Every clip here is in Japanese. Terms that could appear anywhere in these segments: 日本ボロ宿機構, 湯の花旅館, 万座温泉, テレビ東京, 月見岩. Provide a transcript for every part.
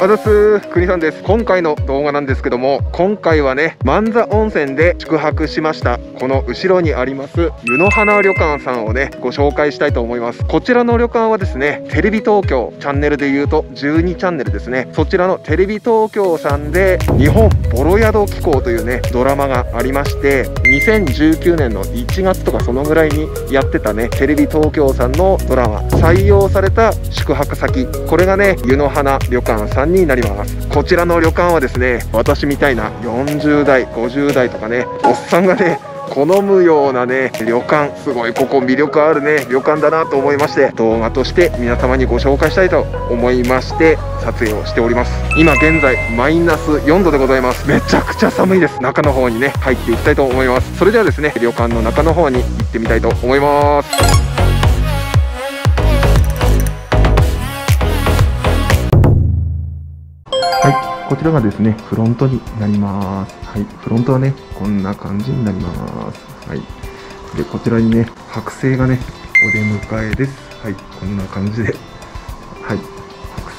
あざす、国さんです。今回の動画なんですけども、今回はね、万座温泉で宿泊しました、この後ろにあります、湯の花旅館さんをね、ご紹介したいと思います。こちらの旅館はですね、テレビ東京、チャンネルで言うと12チャンネルですね、そちらのテレビ東京さんで、日本ボロ宿機構というね、ドラマがありまして、2019年の1月とかそのぐらいにやってたね、テレビ東京さんのドラマ、採用された宿泊先、これがね、湯の花旅館さんになります。こちらの旅館はですね、私みたいな40代50代とかね、おっさんがね好むようなね旅館、すごいここ魅力あるね旅館だなと思いまして、動画として皆様にご紹介したいと思いまして撮影をしております。今現在マイナス4度でございます。めちゃくちゃ寒いです。中の方にね入っていきたいと思います。それではですね、旅館の中の方に行ってみたいと思います。こちらがですね、フロントになります。はい、フロントはね、こんな感じになります。はい。で、こちらにね、剥製がね、お出迎えです。はい、こんな感じで。はい、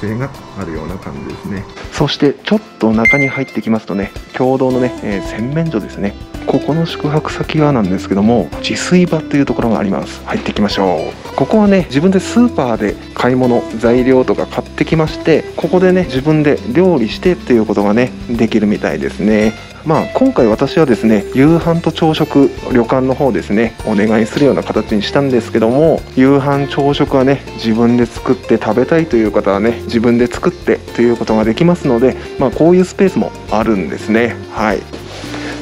剥製があるような感じですね。そして、ちょっと中に入ってきますとね、共同のね、洗面所ですね。ここの宿泊先はなんですけども、自炊場というところがあります。入っていきましょう。ここはね、自分でスーパーで買い物材料とか買ってきまして、ここでね自分で料理してっていうことがねできるみたいですね。まあ今回私はですね、夕飯と朝食旅館の方ですねお願いするような形にしたんですけども、夕飯朝食はね自分で作って食べたいという方はね自分で作ってということができますので、まあこういうスペースもあるんですね。はい。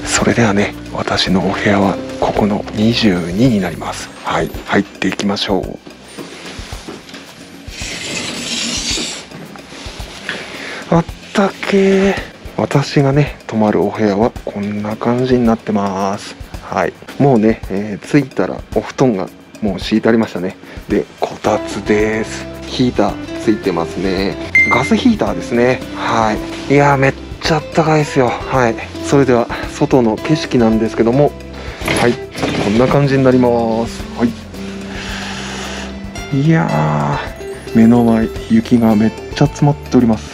それではね、私のお部屋はここの22になります。はい、入っていきましょう。あったけー。私がね泊まるお部屋はこんな感じになってます。はい、もうね、着いたらお布団がもう敷いてありましたね。で、こたつです。ヒーターついてますね。ガスヒーターですね。はい、いやーめっちゃあったかいですよ。はい、それでは外の景色なんですけども、はい、こんな感じになります。はい、いやー目の前雪がめっちゃ積もっております。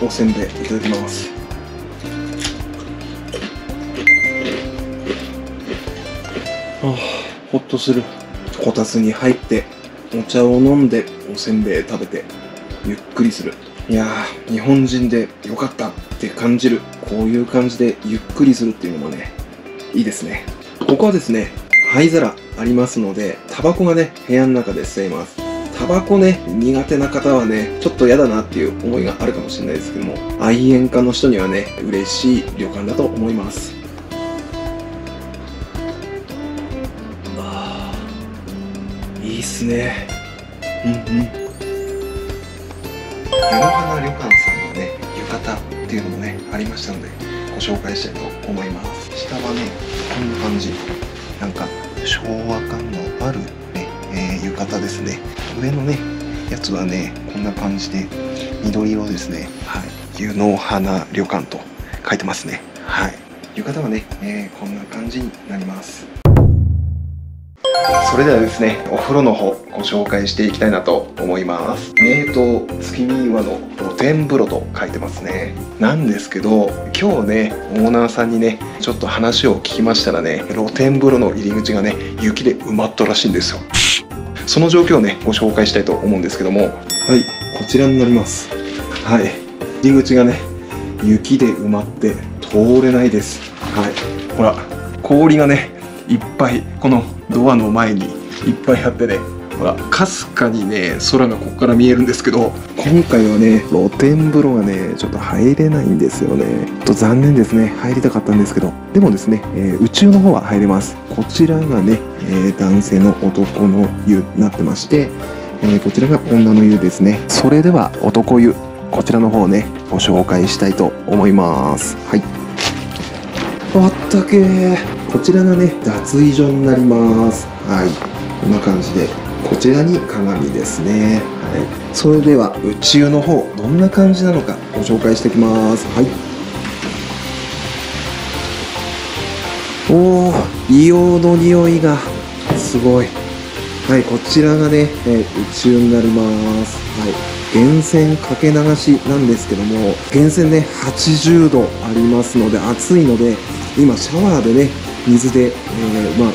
おせんべいいただきます。あ、ほっとする。こたつに入ってお茶を飲んでおせんべい食べてゆっくりする。いやー、日本人でよかったって感じる。こういう感じでゆっくりするっていうのもねいいですね。ここはですね灰皿ありますので、タバコがね部屋の中で吸えます。タバコね苦手な方はねちょっと嫌だなっていう思いがあるかもしれないですけども、愛煙家の人にはね嬉しい旅館だと思います。いいっすね。うんうん。湯の花旅館さんのね浴衣っていうのもねありましたのでご紹介したいと思います。下はねこんな感じ、なんか昭和感のある、ね浴衣ですね。上のねやつはねこんな感じで緑色ですね。はい、湯の花旅館と書いてますね。はい、浴衣はね、こんな感じになります。それではですね、お風呂の方ご紹介していきたいなと思います。名湯月見岩の露天風呂と書いてますね。なんですけど今日ねオーナーさんにねちょっと話を聞きましたらね、露天風呂の入り口がね雪で埋まったらしいんですよ。その状況をねご紹介したいと思うんですけども、はい、こちらになります。はい、入り口がね雪で埋まって通れないです。はい、ほら氷がねいっぱいこのドアの前にいっぱいあってね、ほらかすかにね空がここから見えるんですけど、今回はね露天風呂がねちょっと入れないんですよね。ちょっと残念ですね。入りたかったんですけど、でもですね、宇宙の方は入れます。こちらがね、男性の男の湯になってまして、こちらが女の湯ですね。それでは男湯、こちらの方をねご紹介したいと思います。はい、あったけー。こちらがね脱衣所になります。はい、こんな感じでこちらに鏡ですね。はい、それでは宇宙の方どんな感じなのかご紹介していきます。はい、おお、硫黄の匂いがすごい。はい、こちらがね、宇宙になります。はい。源泉かけ流しなんですけども、源泉ね80度ありますので、暑いので今シャワーでね水で、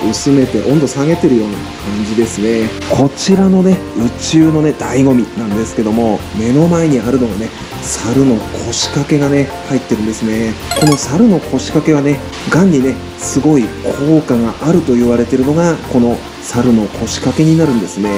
薄めて温度下げてるような感じですね。こちらのね宇宙のね醍醐味なんですけども、目の前にあるのがね猿の腰掛けがね入ってるんですね。この猿の腰掛けはねがんにねすごい効果があると言われてるのがこの猿の腰掛けになるんですね。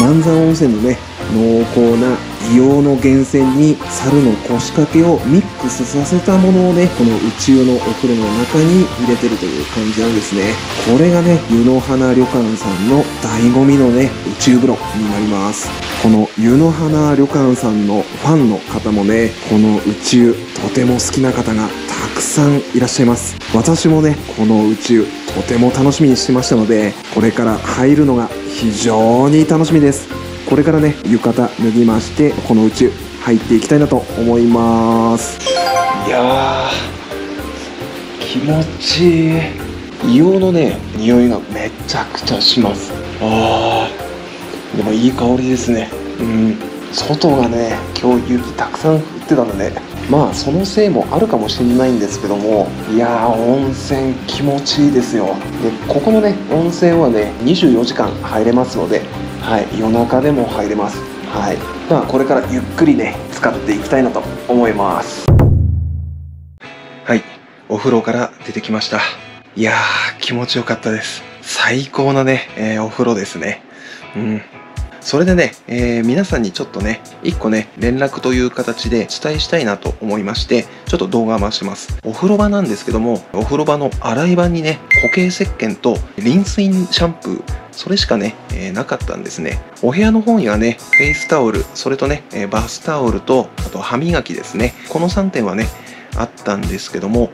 万山温泉のね濃厚な硫黄の源泉に猿の腰掛けをミックスさせたものをねこの宇宙のお風呂の中に入れてるという感じなんですね。これがね湯の花旅館さんの醍醐味のね宇宙風呂になります。この湯の花旅館さんのファンの方もねこの宇宙とても好きな方がたくさんいらっしゃいます。私もねこの宇宙とても楽しみにしてましたので、これから入るのが非常に楽しみです。これからね浴衣脱ぎましてこの宇宙入っていきたいなと思います。いやー気持ちいい。硫黄のね匂いがめちゃくちゃします。あーでもいい香りですね。外がね今日雪たくさん降ってたので、まあそのせいもあるかもしれないんですけども、いやー温泉気持ちいいですよ。でここのね温泉はね24時間入れますので、はい、夜中でも入れます。はい、ではこれからゆっくりね使っていきたいなと思います。はい、お風呂から出てきました。いやー気持ちよかったです。最高なね、お風呂ですね。それでね、皆さんにちょっとね1個ね連絡という形で伝えしたいなと思いまして、ちょっと動画を回してます。お風呂場なんですけども、お風呂場の洗い場にね固形石鹸とリンスインシャンプー、それしかね、なかったんですね。お部屋の方にはねフェイスタオル、それとね、バスタオルと、あと歯磨きですね。この3点はねあったんですけども、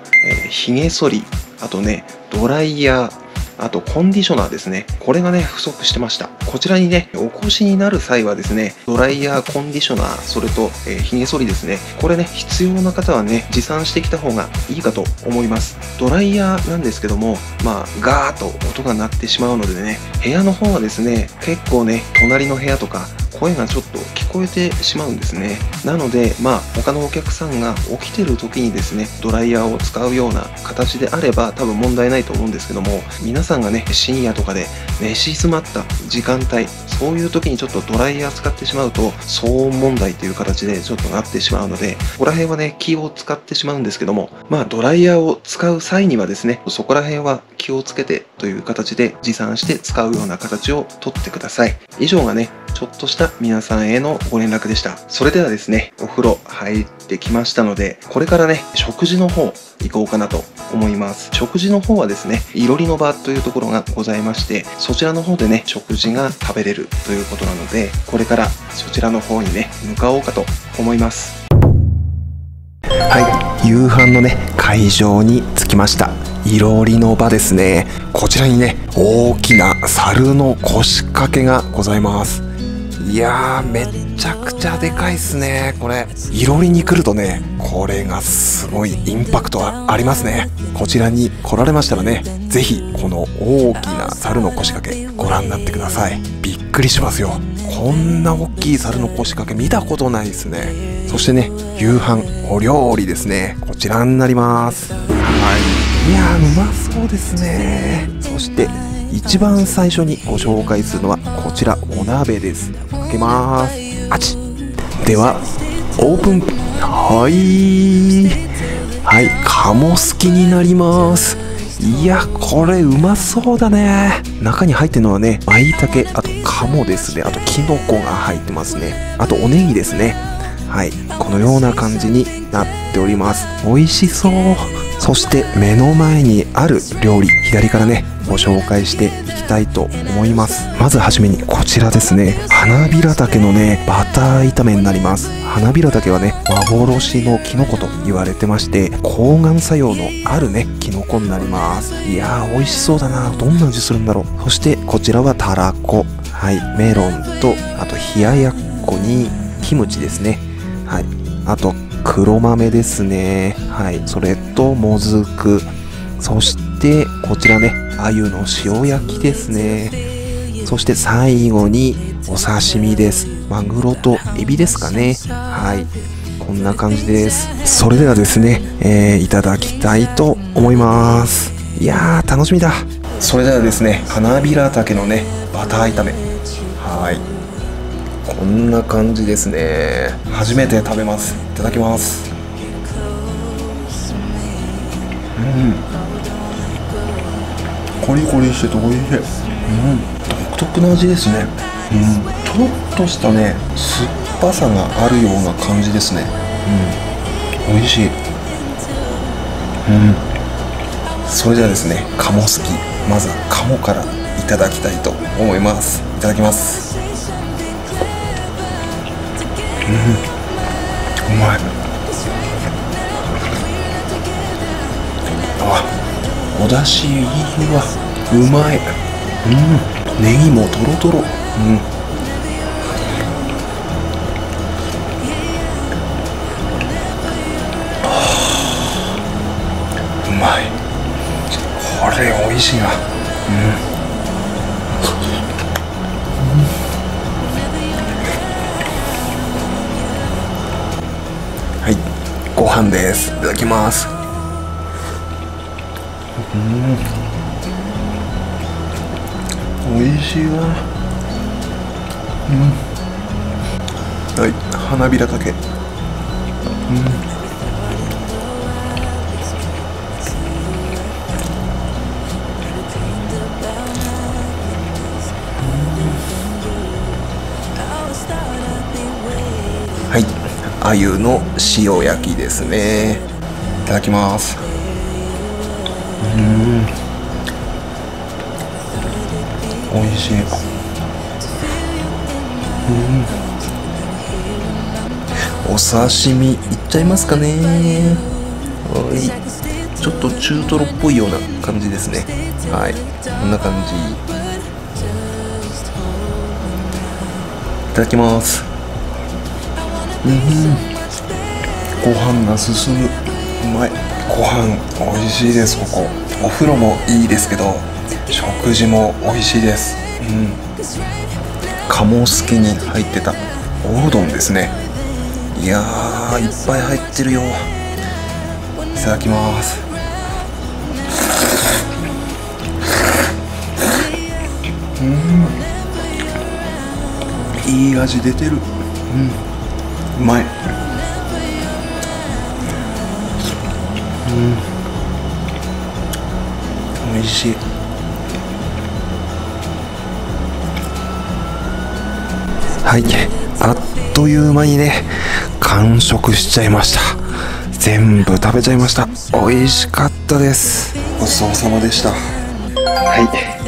ひげ剃り、あとねドライヤー、あとコンディショナーですね。これがね不足してました。こちらにねお越しになる際はですね、ドライヤー、コンディショナー、それとひげ剃りですね。これね必要な方はね持参してきた方がいいかと思います。ドライヤーなんですけども、まあガーッと音が鳴ってしまうのでね、部屋の方はですね結構ね隣の部屋とか声がちょっと聞こえてしまうんですね。なのでまあ他のお客さんが起きてる時にですねドライヤーを使うような形であれば多分問題ないと思うんですけども、皆さんがね深夜とかで寝静まった時間帯、そういう時にちょっとドライヤー使ってしまうと騒音問題という形でちょっとなってしまうので、ここら辺はね気を使ってしまうんですけども、まあドライヤーを使う際にはですねそこら辺は気をつけてという形で持参して使うような形をとってください。以上がねちょっとした皆さんへのご連絡でした。それではですね、お風呂入ってきましたので、これからね、食事の方行こうかなと思います。食事の方はですね、いろりの場というところがございまして、そちらの方でね、食事が食べれるということなので、これからそちらの方にね、向かおうかと思います。はい、夕飯のね、会場に着きました。いろりの場ですね。こちらにね大きな猿の腰掛けがございます。いやーめちゃくちゃでかいっすね。これいろりに来るとねこれがすごいインパクトがありますね。こちらに来られましたらね是非この大きな猿の腰掛けご覧になってください。びっくりしますよ。こんな大きい猿の腰掛け見たことないですね。そしてね夕飯お料理ですね、こちらになります。いやーうまそうですね。そして一番最初にご紹介するのはこちらお鍋です。かけまーす。あちではオープン。はい、鴨すきになります。いやこれうまそうだね。中に入ってるのはね舞茸、あと鴨ですね、あときのこが入ってますね、あとおネギですね。はい、このような感じになっております。美味しそう。そして目の前にある料理、左からねご紹介していきたいと思います。まずはじめにこちらですね、花びらたけのねバター炒めになります。花びらたけはね幻のキノコと言われてまして、抗がん作用のあるねキノコになります。いやー美味しそうだな。どんな味するんだろう。そしてこちらはたらこ、はい、メロンと、あと冷ややっこにキムチですね。はい、あと黒豆ですね。はい、それともずく、そしで、こちらね、鮎の塩焼きですね。そして最後にお刺身です。マグロとエビですかね。はい。こんな感じです。それではですね、いただきたいと思います。いやー、楽しみだ。それではですね、花びら茸のね、バター炒め。はい。こんな感じですね。初めて食べます。いただきます。コリコリしてておいしい。独特な味ですね。とろっとしたね、酸っぱさがあるような感じですね。おいしい。それではですね、鴨好き、まずは鴨からいただきたいと思います。いただきます。うまい。あ、お出汁いいわ。うまい。ネギもとろとろ。うまい。これおいしいな。はい、ご飯です。いただきます。おいしいわ。はい、花びらかけ。はい。鮎の塩焼きですね。いただきます。おいしい。お刺身いっちゃいますかね。はい。ちょっと中トロっぽいような感じですね。はい。こんな感じ。いただきます。ご飯が進む。うまい。ご飯おいしいです。ここお風呂もいいですけど、食事もおいしいです。鴨すきに入ってたおうどんですね。いやー、いっぱい入ってるよ。いただきます。いい味出てる。うまい。おいしい。はい、あっという間にね、完食しちゃいました。全部食べちゃいました。おいしかったです。ごちそうさまでした。は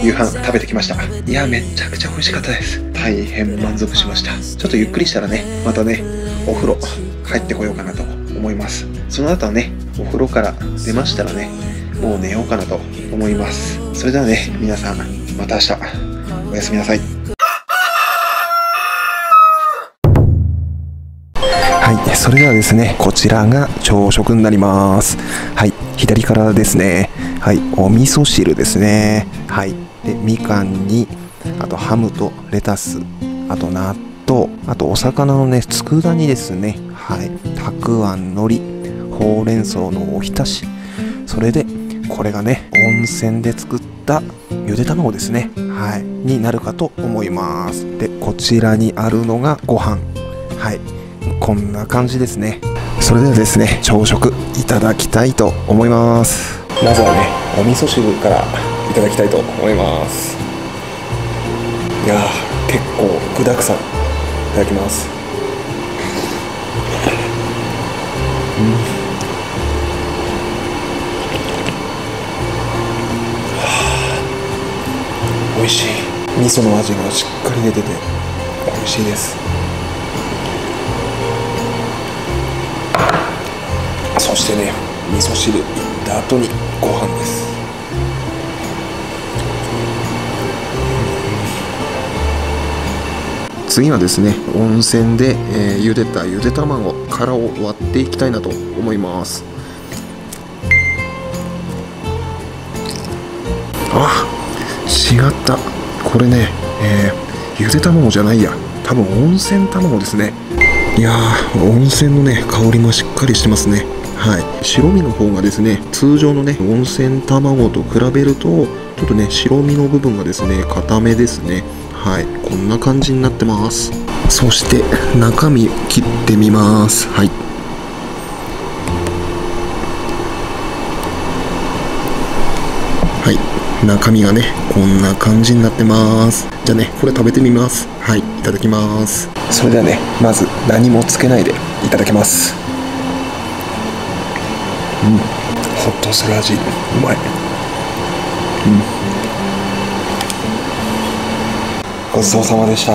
い、夕飯食べてきました。いや、めちゃくちゃ美味しかったです。大変満足しました。ちょっとゆっくりしたらね、またね、お風呂入ってこようかなと思います。その後はね、お風呂から出ましたらね、もう寝ようかなと思います。それではね、皆さんまた明日、おやすみなさい。はい、それではですね、こちらが朝食になります。はい、左からですね。はい、お味噌汁ですね。はい、で、みかんに、あとハムとレタス、あと納豆、あとお魚のね、佃煮ですね。はい。たくあん、海苔、ほうれん草のおひたし。それで、これがね、温泉で作ったゆで卵ですね。はい。になるかと思います。で、こちらにあるのがご飯。はい。こんな感じですね。それではですね、朝食いただきたいと思います。まずはね、お味噌汁からいただきたいと思います。いやー、結構具だくさん。いただきます。美味しい。味噌の味がしっかり出てて美味しいです。そしてね、味噌汁いった後にご飯です。次はですね、温泉で、茹でたゆで卵殻を割っていきたいなと思います。あ、違った。これね、ゆで卵じゃないや。多分温泉卵ですね。いやー、温泉のね、香りもしっかりしてますね。はい。白身の方がですね、通常のね、温泉卵と比べると、ちょっとね、白身の部分がですね、固めですね。はい。こんな感じになってます。そして、中身切ってみます。はい。はい。中身がね、こんな感じになってます。じゃあね、これ食べてみます。はい。いただきます。それではね、まず何もつけないでいただきます。うん。ほっとする味。うまい。ごちそうさまでした。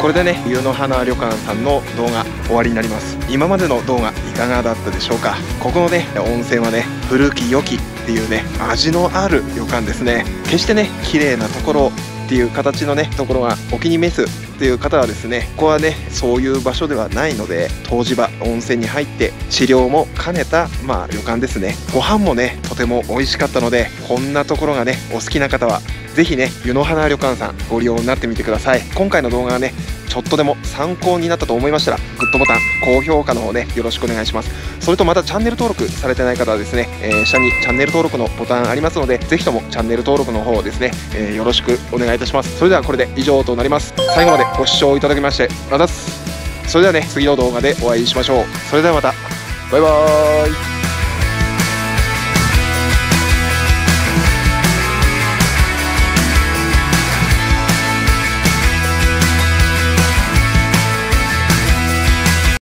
これでね、湯の花旅館さんの動画終わりになります。今までの動画いかがだったでしょうか。ここのね、温泉はね、古き良きっていうね、味のある旅館ですね。決してね、綺麗なところっていう形のね、ところがお気に召すという方はですね、ここはね、そういう場所ではないので、湯治場、温泉に入って治療も兼ねた、まあ、旅館ですね。ご飯もね、とても美味しかったので、こんなところがね、お好きな方は是非ね、湯の花旅館さんご利用になってみてください。今回の動画がね、ちょっとでも参考になったと思いましたら、グッドボタン、高評価の方ね、よろしくお願いします。それとまたチャンネル登録されてない方はですね、下にチャンネル登録のボタンありますので、ぜひともチャンネル登録の方をですね、よろしくお願いいたします。それではこれで以上となります。最後までご視聴いただきまして、ありがとうございます。それではね、次の動画でお会いしましょう。それではまた、バイバーイ。